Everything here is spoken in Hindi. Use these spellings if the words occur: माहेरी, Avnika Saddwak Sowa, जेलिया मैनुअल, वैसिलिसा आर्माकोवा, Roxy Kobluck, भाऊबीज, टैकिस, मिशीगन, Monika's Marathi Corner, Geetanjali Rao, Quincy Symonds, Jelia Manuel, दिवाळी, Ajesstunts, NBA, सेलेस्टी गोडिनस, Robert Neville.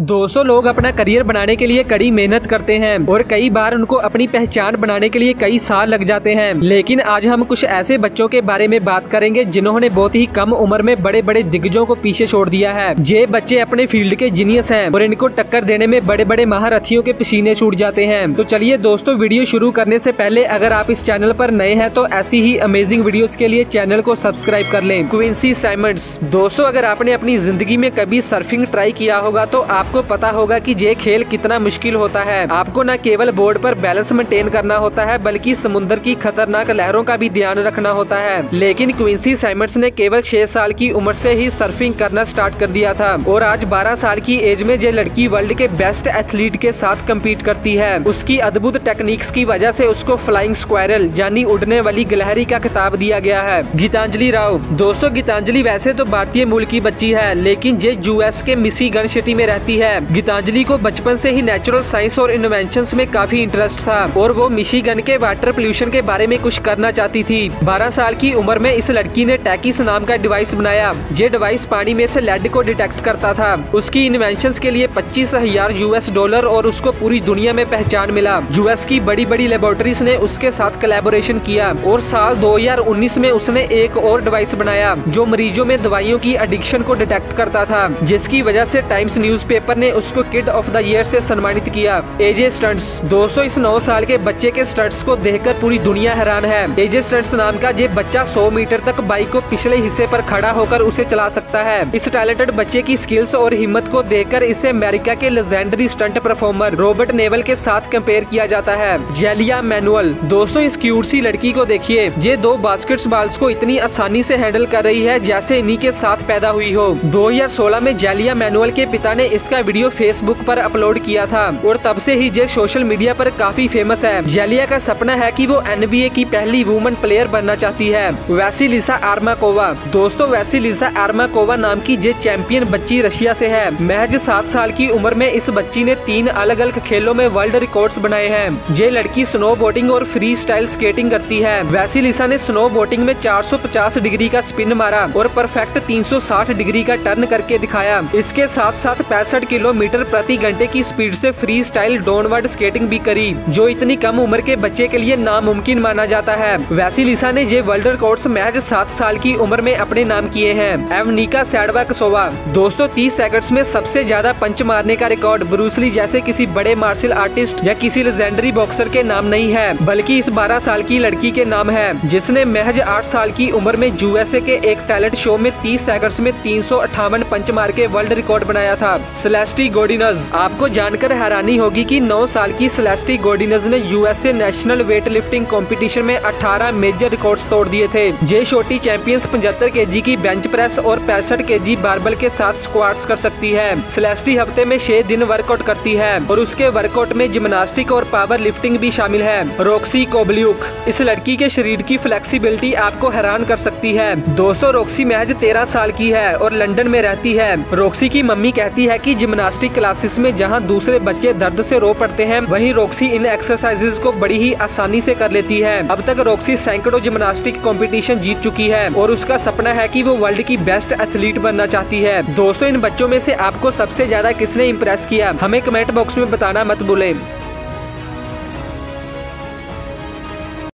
200 लोग अपना करियर बनाने के लिए कड़ी मेहनत करते हैं और कई बार उनको अपनी पहचान बनाने के लिए कई साल लग जाते हैं, लेकिन आज हम कुछ ऐसे बच्चों के बारे में बात करेंगे जिन्होंने बहुत ही कम उम्र में बड़े बड़े दिग्गजों को पीछे छोड़ दिया है। ये बच्चे अपने फील्ड के जीनियस हैं और इनको टक्कर देने में बड़े बड़े महारथियों के पसीने छूट जाते हैं। तो चलिए दोस्तों, वीडियो शुरू करने से पहले अगर आप इस चैनल पर नए हैं तो ऐसी ही अमेजिंग वीडियोस के लिए चैनल को सब्सक्राइब कर लें। Quincy Symonds. दोस्तों, अगर आपने अपनी जिंदगी में कभी सर्फिंग ट्राई किया होगा तो आपको पता होगा कि ये खेल कितना मुश्किल होता है। आपको न केवल बोर्ड पर बैलेंस मेंटेन करना होता है बल्कि समुद्र की खतरनाक लहरों का भी ध्यान रखना होता है। लेकिन क्विंसी साइमंड्स ने केवल 6 साल की उम्र से ही सर्फिंग करना स्टार्ट कर दिया था और आज 12 साल की एज में ये लड़की वर्ल्ड के बेस्ट एथलीट के साथ कम्पीट करती है। उसकी अद्भुत टेक्निक्स की वजह से उसको फ्लाइंग स्क्वायरल यानी उड़ने वाली गिलहरी का खिताब दिया गया है। गीतांजलि राव। दोस्तों, गीतांजलि वैसे तो भारतीय मूल की बच्ची है, लेकिन ये यूएस के मिशीगन सिटी में रहती है। गीतांजलि को बचपन से ही नेचुरल साइंस और इन्वेंशंस में काफी इंटरेस्ट था और वो मिशीगन के वाटर पोल्यूशन के बारे में कुछ करना चाहती थी। 12 साल की उम्र में इस लड़की ने टैकिस नाम का डिवाइस बनाया। ये डिवाइस पानी में से लेड को डिटेक्ट करता था। उसकी इन्वेंशंस के लिए $25,000 और उसको पूरी दुनिया में पहचान मिला। यूएस की बड़ी बड़ी लेबोरेटरीज ने उसके साथ कोलैबोरेशन किया और साल 2019 में उसने एक और डिवाइस बनाया जो मरीजों में दवाइयों की एडिक्शन को डिटेक्ट करता था, जिसकी वजह से टाइम्स न्यूज़पेपर ने उसको किड ऑफ द ईयर से सम्मानित किया। एजेस्टंट्स। दोस्तों, इस 9 साल के बच्चे के स्टंट्स को देखकर पूरी दुनिया हैरान है। एजेस्टंट्स नाम का ये बच्चा 100 मीटर तक बाइक को पिछले हिस्से पर खड़ा होकर उसे चला सकता है। इस टैलेंटेड बच्चे की स्किल्स और हिम्मत को देखकर इसे अमेरिका के legendary stunt performer Robert Knievel के साथ कंपेयर किया जाता है। जेलिया मैनुअल। दोस्तों, इस क्यूट सी लड़की को देखिए, ये 2 बास्केटबॉल्स को इतनी आसानी से हैंडल कर रही है जैसे इन्हीं के साथ पैदा हुई हो। 2016 में जेलिया मैनुअल के पिता ने इसका वीडियो फेसबुक पर अपलोड किया था और तब से ही ये सोशल मीडिया पर काफी फेमस है। जेलिया का सपना है कि वो NBA की पहली वुमन प्लेयर बनना चाहती है। वैसिलिसा आर्माकोवा। दोस्तों, वैसिलिसा आर्माकोवा नाम की ये चैंपियन बच्ची रशिया से है। महज 7 साल की उम्र में इस बच्ची ने 3 अलग अलग खेलों में वर्ल्ड रिकॉर्ड बनाए हैं। ये लड़की स्नो बोटिंग और फ्री स्टाइल स्केटिंग करती है। वैसिलिसा ने स्नो बोटिंग में 450 डिग्री का स्पिन मारा और परफेक्ट 360 डिग्री का टर्न करके दिखाया। इसके साथ साथ 65 किलोमीटर प्रति घंटे की स्पीड से फ्री स्टाइल डाउनवर्ड स्केटिंग भी करी, जो इतनी कम उम्र के बच्चे के लिए नामुमकिन माना जाता है। वैसिलिसा ने ये वर्ल्ड रिकॉर्ड्स महज 7 साल की उम्र में अपने नाम किए हैं। एवनिका सैडवाक सोवा। दोस्तों, 30 सेकंड्स में सबसे ज्यादा पंच मारने का रिकॉर्ड ब्रूसली जैसे किसी बड़े मार्शल आर्टिस्ट या किसी लेजेंडरी बॉक्सर के नाम नहीं है, बल्कि इस 12 साल की लड़की के नाम है, जिसने महज 8 साल की उम्र में यूएसए के एक टैलेंट शो में 30 सेकंड्स में 358 पंच मार के वर्ल्ड रिकॉर्ड बनाया था। सेलेस्टी गोडिनस। आपको जानकर हैरानी होगी कि 9 साल की सेलेस्टी गोडिनस ने USA national weight lifting competition में 18 मेजर रिकॉर्ड्स तोड़ दिए थे। ये छोटी चैंपियंस 75 केजी की बेंच प्रेस और 65 केजी बारबल के साथ स्क्वाट्स कर सकती है। सेलेस्टी हफ्ते में 6 दिन वर्कआउट करती है और उसके वर्कआउट में जिम्नास्टिक और पावर लिफ्टिंग भी शामिल है। रॉक्सी कोब्लुक। इस लड़की के शरीर की फ्लेक्सीबिलिटी आपको हैरान कर सकती है। दोस्तों, रॉक्सी महज 13 साल की है और लंदन में रहती है। रॉक्सी की मम्मी कहती है कि जिम्नास्टिक क्लासेस में जहां दूसरे बच्चे दर्द से रो पड़ते हैं, वहीं रॉक्सी इन एक्सरसाइजेज को बड़ी ही आसानी से कर लेती है। अब तक रॉक्सी सैकड़ों जिम्नास्टिक कंपटीशन जीत चुकी है और उसका सपना है कि वो वर्ल्ड की बेस्ट एथलीट बनना चाहती है। दोस्तों, इन बच्चों में से आपको सबसे ज्यादा किसने इम्प्रेस किया, हमें कमेंट बॉक्स में बताना मत भूलें।